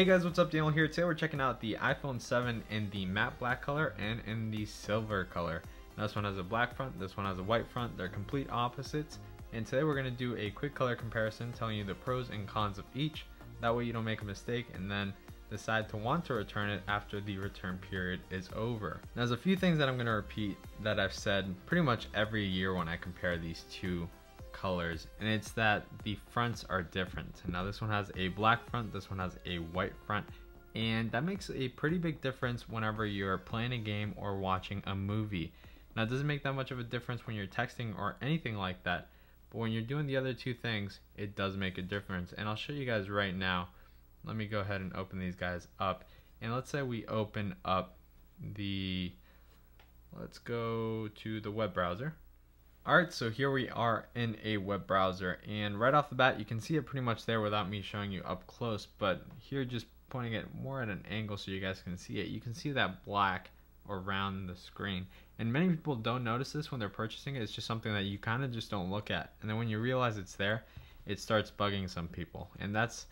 Hey guys, what's up? Daniel here. Today we're checking out the iPhone 7 in the matte black color and in the silver color. Now this one has a black front, this one has a white front. They're complete opposites. And today we're going to do a quick color comparison telling you the pros and cons of each. That way you don't make a mistake and then decide to want to return it after the return period is over. Now there's a few things that I'm going to repeat that I've said pretty much every year when I compare these two colors, and it's that the fronts are different. Now this one has a black front, this one has a white front, and that makes a pretty big difference whenever you're playing a game or watching a movie. Now it doesn't make that much of a difference when you're texting or anything like that, but when you're doing the other two things, it does make a difference. And I'll show you guys right now. Let me go ahead and open these guys up, and let's say we open up the, let's go to the web browser. Alright, so here we are in a web browser, and right off the bat you can see it pretty much there without me showing you up close, but here just pointing it more at an angle so you guys can see it. You can see that black around the screen, and many people don't notice this when they're purchasing it. It's just something that you kind of just don't look at, and then when you realize it's there, it starts bugging some people, and that's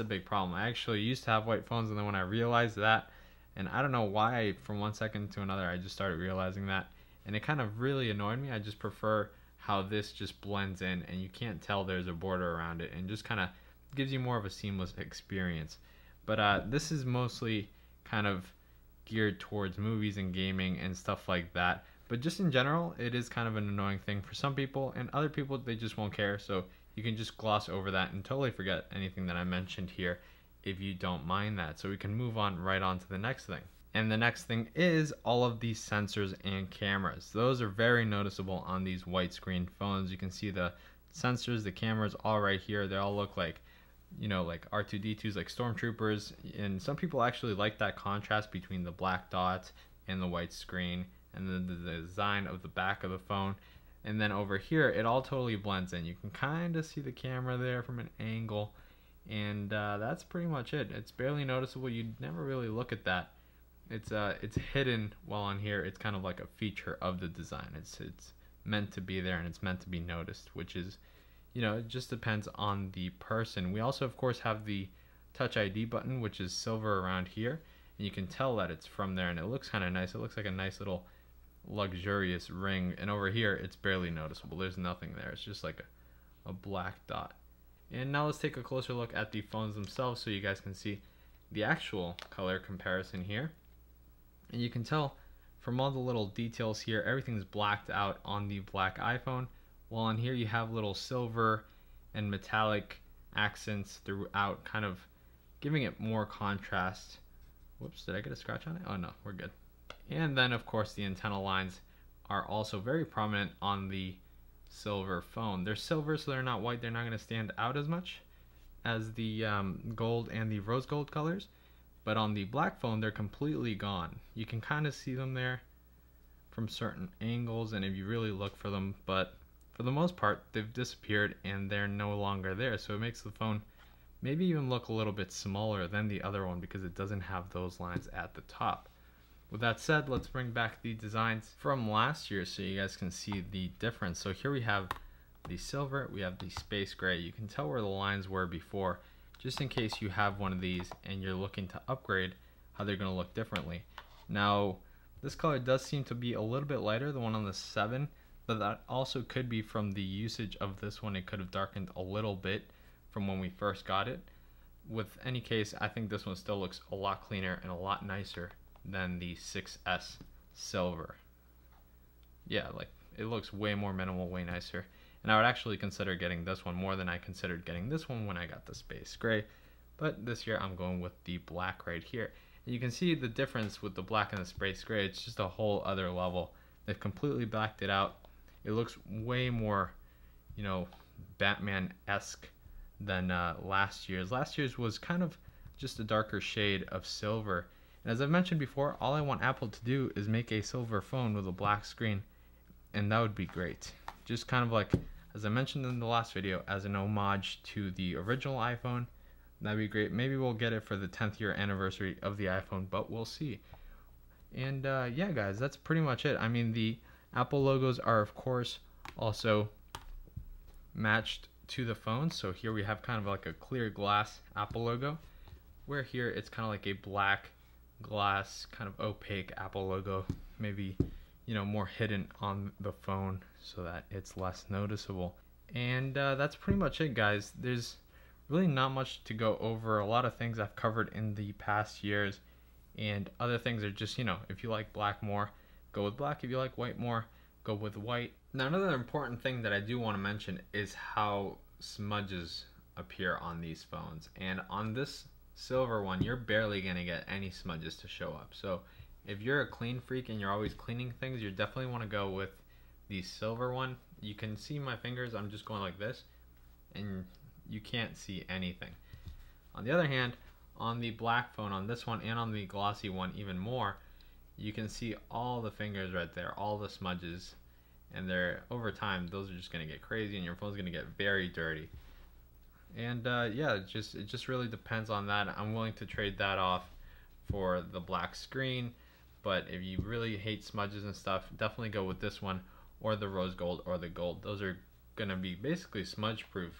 a big problem. I actually used to have white phones, and then when I realized that, and I don't know why, from one second to another I just started realizing that. And it kind of really annoyed me. I just prefer how this just blends in and you can't tell there's a border around it, and just kind of gives you more of a seamless experience. But this is mostly kind of geared towards movies and gaming and stuff like that. But just in general, it is kind of an annoying thing for some people, and other people, they just won't care. So you can just gloss over that and totally forget anything that I mentioned here if you don't mind that. So we can move on right on to the next thing. And the next thing is all of these sensors and cameras. Those are very noticeable on these white screen phones. You can see the sensors, the cameras, all right here. They all look like, you know, like R2-D2s, like stormtroopers. And some people actually like that contrast between the black dots and the white screen, and then the design of the back of the phone. And then over here, it all totally blends in. You can kind of see the camera there from an angle, and that's pretty much it. It's barely noticeable. You'd never really look at that. It's hidden while on here. It's kind of like a feature of the design. It's meant to be there, and it's meant to be noticed, which is, you know, it just depends on the person. We also, of course, have the Touch ID button, which is silver around here, and you can tell that it's from there, and it looks kind of nice. It looks like a nice little luxurious ring, and over here, it's barely noticeable. There's nothing there. It's just like a black dot. And now let's take a closer look at the phones themselves so you guys can see the actual color comparison here. And you can tell from all the little details here, everything's blacked out on the black iPhone, while on here you have little silver and metallic accents throughout, kind of giving it more contrast. Whoops, did I get a scratch on it? Oh no, we're good. And then of course the antenna lines are also very prominent on the silver phone. They're silver, so they're not white. They're not going to stand out as much as the gold and the rose gold colors. But on the black phone, they're completely gone. You can kind of see them there from certain angles and if you really look for them, but for the most part, they've disappeared and they're no longer there. So it makes the phone maybe even look a little bit smaller than the other one because it doesn't have those lines at the top. With that said, let's bring back the designs from last year so you guys can see the difference. So here we have the silver, we have the space gray. You can tell where the lines were before, just in case you have one of these and you're looking to upgrade, how they're going to look differently. Now, this color does seem to be a little bit lighter, the one on the 7, but that also could be from the usage of this one. It could have darkened a little bit from when we first got it. With any case, I think this one still looks a lot cleaner and a lot nicer than the 6S silver. Yeah, like it looks way more minimal, way nicer. And I would actually consider getting this one more than I considered getting this one when I got the space gray. But this year I'm going with the black right here. And you can see the difference with the black and the space gray. It's just a whole other level. They've completely blacked it out. It looks way more, you know, Batman-esque than last year's. Last year's was kind of just a darker shade of silver. And as I've mentioned before, all I want Apple to do is make a silver phone with a black screen. And that would be great. Just kind of like, as I mentioned in the last video, as an homage to the original iPhone. That'd be great. Maybe we'll get it for the 10th year anniversary of the iPhone, but we'll see. And yeah, guys, that's pretty much it. I mean, the Apple logos are, of course, also matched to the phone. So here we have kind of like a clear glass Apple logo. where here it's kind of like a black glass, kind of opaque Apple logo, maybe, you know, more hidden on the phone so that it's less noticeable. And that's pretty much it, guys. There's really not much to go over. A lot of things I've covered in the past years, and other things are just, you know, if you like black more, go with black. If you like white more, go with white. Now, another important thing that I do want to mention is how smudges appear on these phones. And on this silver one, you're barely going to get any smudges to show up. So if you're a clean freak and you're always cleaning things, you definitely want to go with the silver one. You can see my fingers, I'm just going like this, and you can't see anything. On the other hand, on the black phone, on this one and on the glossy one even more, you can see all the fingers right there, all the smudges, and they're, over time, those are just gonna get crazy and your phone's gonna get very dirty. And yeah, it just really depends on that. I'm willing to trade that off for the black screen, but if you really hate smudges and stuff, definitely go with this one or the rose gold or the gold. Those are gonna be basically smudge proof,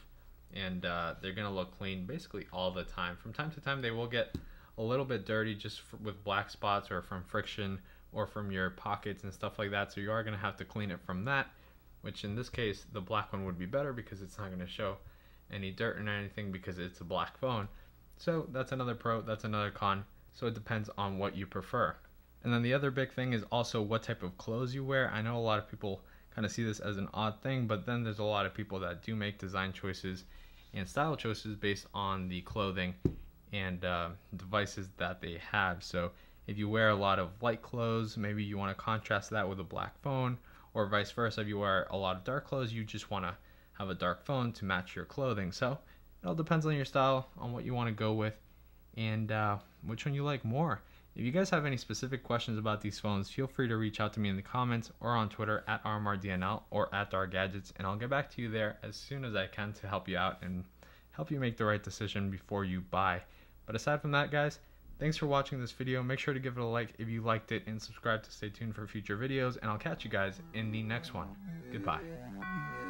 and they're gonna look clean basically all the time. From time to time they will get a little bit dirty just with black spots or from friction or from your pockets and stuff like that, so you are gonna have to clean it from that, which in this case the black one would be better because it's not gonna show any dirt or anything because it's a black phone. So that's another pro, that's another con, so it depends on what you prefer. And then the other big thing is also what type of clothes you wear. I know a lot of people kind of see this as an odd thing, but then there's a lot of people that do make design choices and style choices based on the clothing and devices that they have. So if you wear a lot of light clothes, maybe you want to contrast that with a black phone, or vice versa. If you wear a lot of dark clothes, you just want to have a dark phone to match your clothing. So it all depends on your style, on what you want to go with, and which one you like more. If you guys have any specific questions about these phones, feel free to reach out to me in the comments or on Twitter at RMRDNL or at DarGadgets, and I'll get back to you there as soon as I can to help you out and help you make the right decision before you buy. But aside from that, guys, thanks for watching this video. Make sure to give it a like if you liked it and subscribe to stay tuned for future videos, and I'll catch you guys in the next one. Goodbye.